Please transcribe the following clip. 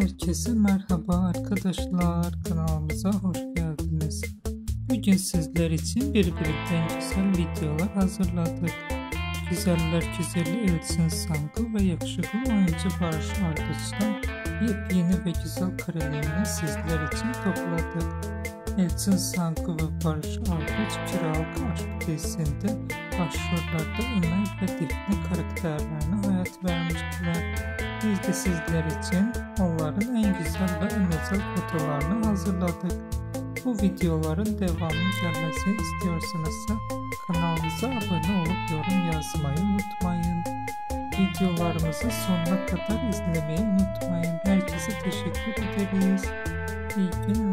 Herkese merhaba arkadaşlar, kanalımıza hoş geldiniz. Bugün sizler için birbirinden güzel videolar hazırladık. Güzeller güzeli Elçin Sangu ve yakışıklı oyuncu Barış Arduç'tan yepyeni ve güzel karelerini sizler için topladık. Elçin Sangu ve Barış Arduç Kiralık Aşk dizisinde başrollerde Ömer ve Defne karakterlerine hayat vermiştiler. Biz de sizler için onların en güzel ve en özel fotolarını hazırladık. Bu videoların devamı gelmesini istiyorsanızsa kanalımıza abone olup yorum yazmayı unutmayın. Videolarımızı sonuna kadar izlemeyi unutmayın. Herkese teşekkür ederiz. İyi günler.